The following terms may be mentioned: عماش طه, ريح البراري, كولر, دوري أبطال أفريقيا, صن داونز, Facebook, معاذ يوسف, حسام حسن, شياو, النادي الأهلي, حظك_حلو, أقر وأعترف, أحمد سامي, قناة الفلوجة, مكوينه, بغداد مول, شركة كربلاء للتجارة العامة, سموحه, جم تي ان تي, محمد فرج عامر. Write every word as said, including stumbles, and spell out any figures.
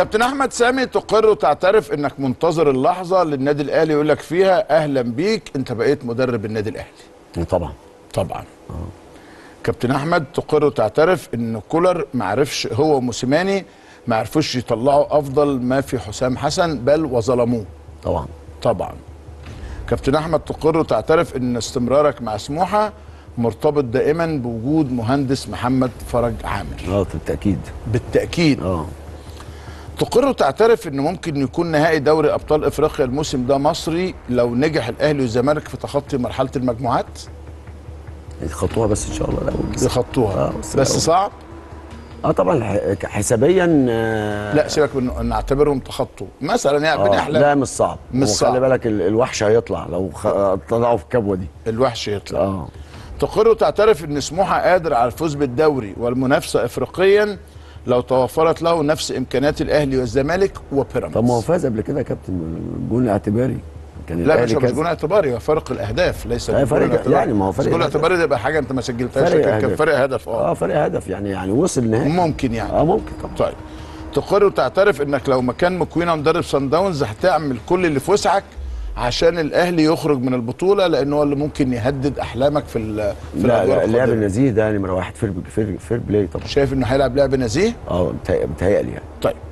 كابتن أحمد سامي تقر وتعترف إنك منتظر اللحظة اللي النادي الأهلي يقول لك فيها أهلا بيك أنت بقيت مدرب النادي الأهلي. طبعا طبعا. آه. كابتن أحمد تقر وتعترف إن كولر ما عرفش، هو وموسيماني ما عرفوش يطلعوا أفضل ما في حسام حسن بل وظلموه. طبعا طبعا. كابتن أحمد تقر وتعترف إن استمرارك مع سموحه مرتبط دائما بوجود مهندس محمد فرج عامر. اه بالتأكيد بالتأكيد. اه تقر وتعترف ان ممكن يكون نهائي دوري ابطال افريقيا الموسم ده مصري لو نجح الاهلي والزمالك في تخطي مرحله المجموعات. يخطوها بس ان شاء الله الاول. يخطوها آه بس, بس صعب. اه طبعا حسابيا. آه لا سيبك من نعتبرهم تخطوا مثلا يعني بنحلم. لا مش صعب مش صعب. خلي بالك الوحش هيطلع لو خ... طلعوا في الكبوه دي. الوحش يطلع. اه تقر وتعترف ان سموحه قادر على الفوز بالدوري والمنافسه افريقيا لو توفرت له نفس امكانيات الاهلي والزمالك وبيراميدز. طب ما هو فاز قبل كده يا كابتن جون اعتباري. كان لا مش جون اعتباري، هو فرق الاهداف ليس فرق يعني. ما هو فرق جون اعتباري ده يبقى حاجه انت ما سجلتهاش، كان فرق هدف. اه اه فرق هدف يعني يعني وصل نهائي ممكن يعني. اه ممكن طبعا. طيب تقر وتعترف انك لو مكان مكوينه مدرب صن داونز هتعمل كل اللي في وسعك عشان الاهلي يخرج من البطوله لان هو اللي ممكن يهدد احلامك في ال في لا لا اللاعب النزيه ده نمره واحد فير بلاي. طبعا شايف انه هيلعب لاعب نزيه؟ اه متهيألي يعني. طيب